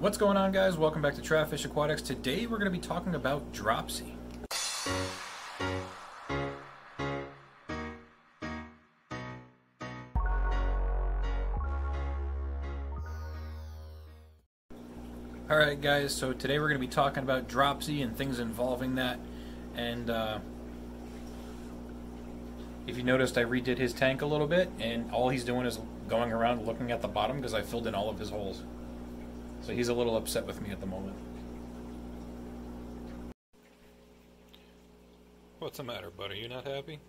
What's going on, guys? Welcome back to Trafish Aquatics. Today we're going to be talking about dropsy. Alright guys, so today we're going to be talking about dropsy and things involving that. And if you noticed, I redid his tank a little bit, and all he's doing is going around looking at the bottom because I filled in all of his holes. So he's a little upset with me at the moment. What's the matter, buddy? You not happy?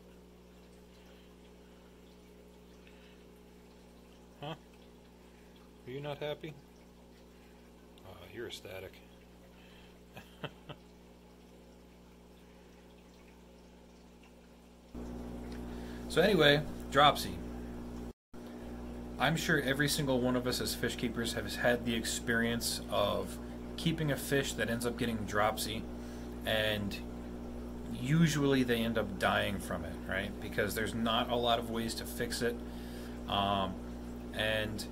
Huh? Are you not happy? Oh, you're ecstatic. So anyway, dropsy. I'm sure every single one of us as fish keepers has had the experience of keeping a fish that ends up getting dropsy, and usually they end up dying from it, right? Because there's not a lot of ways to fix it. And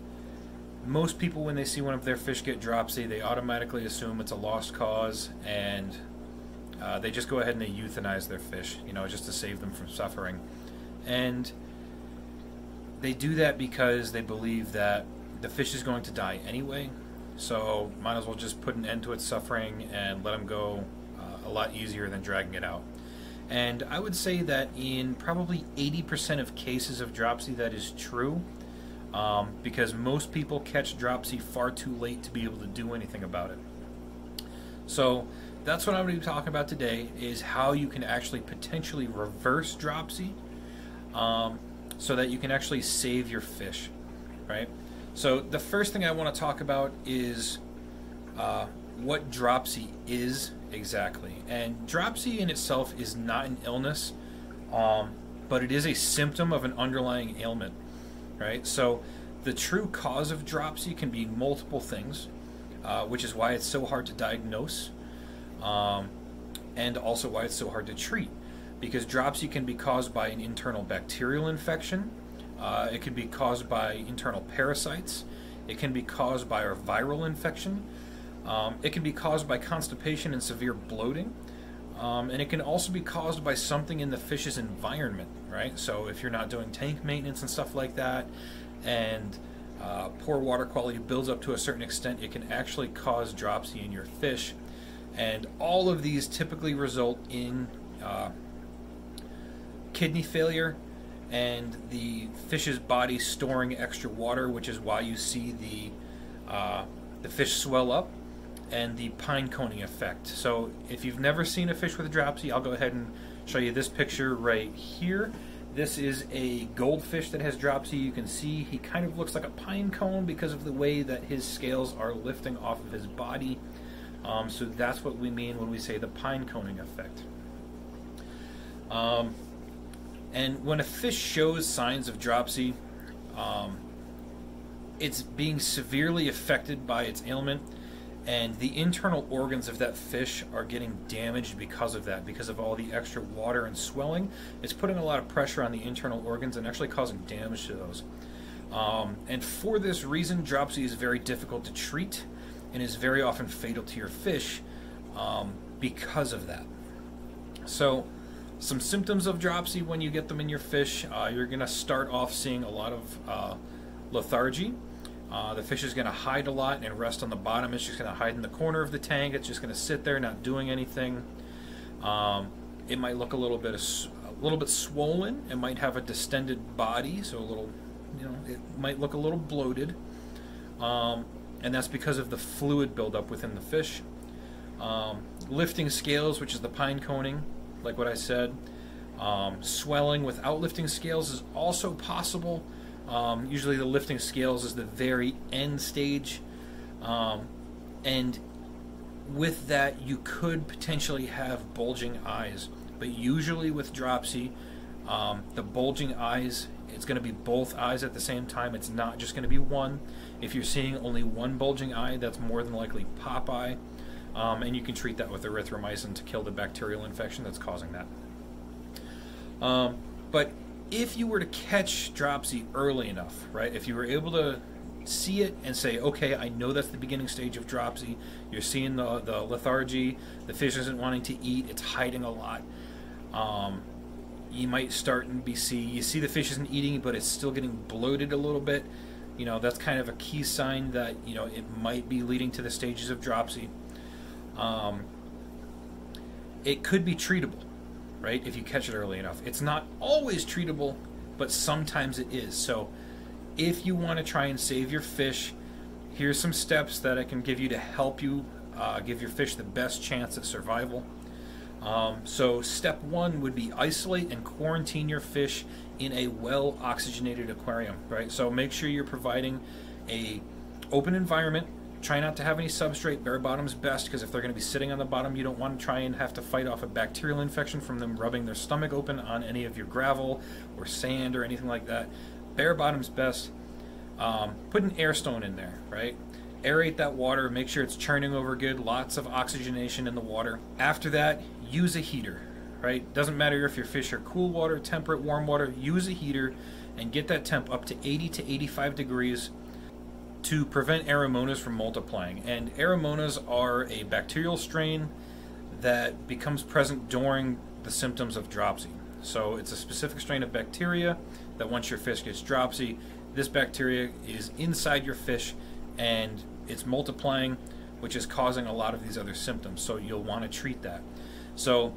most people, when they see one of their fish get dropsy, they automatically assume it's a lost cause, and they just go ahead and they euthanize their fish, you know, just to save them from suffering. And they do that because they believe that the fish is going to die anyway, so might as well just put an end to its suffering and let them go a lot easier than dragging it out. And I would say that in probably 80% of cases of dropsy that is true, because most people catch dropsy far too late to be able to do anything about it. So that's what I'm going to be talking about today, is how you can actually potentially reverse dropsy, so that you can actually save your fish, right? So the first thing I want to talk about is what dropsy is exactly. And dropsy in itself is not an illness, but it is a symptom of an underlying ailment, right? So the true cause of dropsy can be multiple things, which is why it's so hard to diagnose, and also why it's so hard to treat. Because dropsy can be caused by an internal bacterial infection, it can be caused by internal parasites, it can be caused by a viral infection, it can be caused by constipation and severe bloating, and it can also be caused by something in the fish's environment, right? So if you're not doing tank maintenance and stuff like that, and poor water quality builds up to a certain extent, it can actually cause dropsy in your fish. And all of these typically result in kidney failure and the fish's body storing extra water, which is why you see the fish swell up, and the pine coning effect. So if you've never seen a fish with dropsy, I'll go ahead and show you this picture right here. This is a goldfish that has dropsy. You can see he kind of looks like a pine cone because of the way that his scales are lifting off of his body. So that's what we mean when we say the pine coning effect. And when a fish shows signs of dropsy, it's being severely affected by its ailment, and the internal organs of that fish are getting damaged because of that, because of all the extra water and swelling. It's putting a lot of pressure on the internal organs and actually causing damage to those. And for this reason, dropsy is very difficult to treat and is very often fatal to your fish because of that. So some symptoms of dropsy when you get them in your fish: you're going to start off seeing a lot of lethargy. The fish is going to hide a lot and rest on the bottom. It's just going to hide in the corner of the tank. It's just going to sit there not doing anything. It might look a little bit swollen. It might have a distended body, so a little, it might look a little bloated, and that's because of the fluid buildup within the fish. Lifting scales, which is the pine coning, like what I said. Swelling without lifting scales is also possible. Usually the lifting scales is the very end stage. And with that, you could potentially have bulging eyes. But usually with dropsy, the bulging eyes, it's going to be both eyes at the same time. It's not just going to be one. If you're seeing only one bulging eye, that's more than likely popeye. And you can treat that with erythromycin to kill the bacterial infection that's causing that. But if you were to catch dropsy early enough, right? If you were able to see it and say, okay, I know that's the beginning stage of dropsy. You're seeing the lethargy, the fish isn't wanting to eat, it's hiding a lot. You might start and you see the fish isn't eating, but it's still getting bloated a little bit. You know, that's kind of a key sign that, you know, it might be leading to the stages of dropsy. It could be treatable, right, if you catch it early enough. It's not always treatable, but sometimes it is. So if you want to try and save your fish, here's some steps that I can give you to help you give your fish the best chance at survival. So step one would be isolate and quarantine your fish in a well oxygenated aquarium, right? So make sure you're providing a open environment. Try not to have any substrate. Bare bottom's best, because if they're going to be sitting on the bottom, you don't want to try and have to fight off a bacterial infection from them rubbing their stomach open on any of your gravel or sand or anything like that. Bare bottom's best. Put an air stone in there, right? Aerate that water, make sure it's churning over good, lots of oxygenation in the water. After that, use a heater, right? Doesn't matter if your fish are cool water, temperate, warm water, use a heater and get that temp up to 80 to 85 degrees to prevent Aeromonas from multiplying. And Aeromonas are a bacterial strain that becomes present during the symptoms of dropsy. So it's a specific strain of bacteria that once your fish gets dropsy, this bacteria is inside your fish and it's multiplying, which is causing a lot of these other symptoms. So you'll want to treat that. So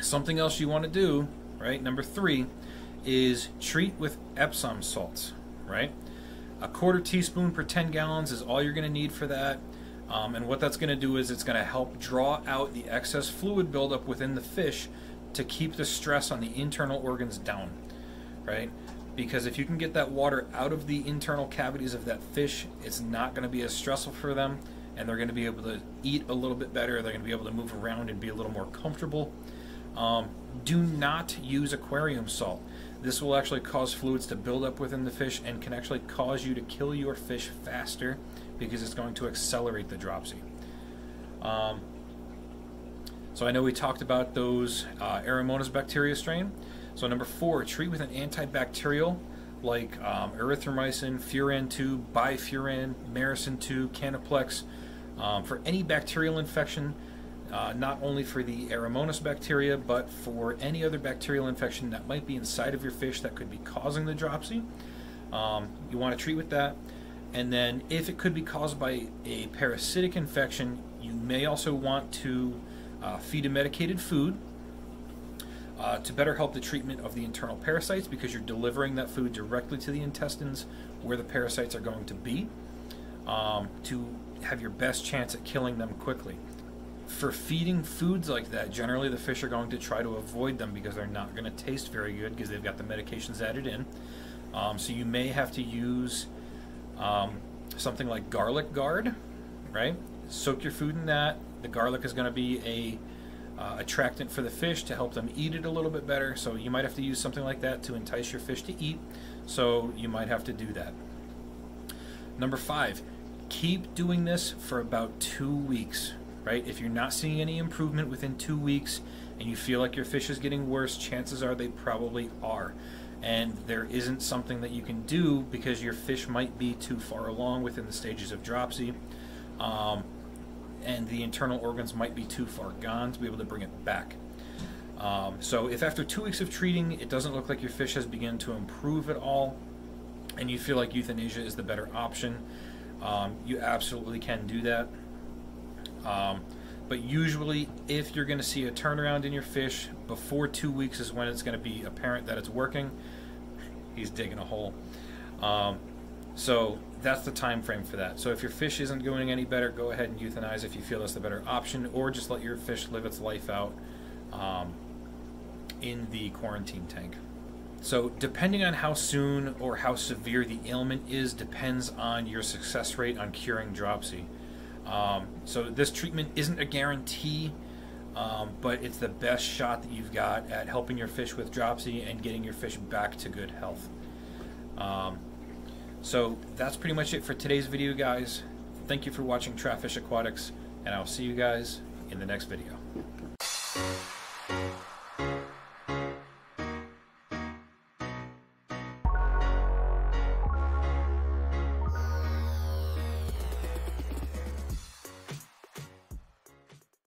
something else you want to do, right, number three, is treat with Epsom salts, right? A quarter teaspoon per 10 gallons is all you're going to need for that. And what that's going to do is it's going to help draw out the excess fluid buildup within the fish to keep the stress on the internal organs down, right? Because if you can get that water out of the internal cavities of that fish, it's not going to be as stressful for them, and they're going to be able to eat a little bit better, they're going to be able to move around and be a little more comfortable. Do not use aquarium salt. This will actually cause fluids to build up within the fish and can actually cause you to kill your fish faster because it's going to accelerate the dropsy. So I know we talked about those Aeromonas bacteria strain. So number four, treat with an antibacterial like erythromycin, furan-2, bifuran, marycin-2, Kanaplex for any bacterial infection, not only for the Aeromonas bacteria, but for any other bacterial infection that might be inside of your fish that could be causing the dropsy. You want to treat with that. And then if it could be caused by a parasitic infection, you may also want to feed a medicated food to better help the treatment of the internal parasites, because you're delivering that food directly to the intestines where the parasites are going to be, to have your best chance at killing them quickly. For feeding foods like that, generally the fish are going to try to avoid them because they're not going to taste very good because they've got the medications added in. So you may have to use something like garlic guard, right? Soak your food in that. The garlic is going to be a attractant for the fish to help them eat it a little bit better, so you might have to use something like that to entice your fish to eat, so you might have to do that. Number five, keep doing this for about 2 weeks, right? If you're not seeing any improvement within 2 weeks and you feel like your fish is getting worse, chances are they probably are, and there isn't something that you can do because your fish might be too far along within the stages of dropsy. And the internal organs might be too far gone to be able to bring it back. So if after 2 weeks of treating it doesn't look like your fish has begun to improve at all and you feel like euthanasia is the better option, you absolutely can do that. But usually if you're going to see a turnaround in your fish, before 2 weeks is when it's going to be apparent that it's working. He's digging a hole. So that's the time frame for that. So if your fish isn't going any better, go ahead and euthanize if you feel that's the better option, or just let your fish live its life out in the quarantine tank. So depending on how soon or how severe the ailment is depends on your success rate on curing dropsy. So this treatment isn't a guarantee, but it's the best shot that you've got at helping your fish with dropsy and getting your fish back to good health. So that's pretty much it for today's video, guys. Thank you for watching Trafish Aquatics, and I'll see you guys in the next video.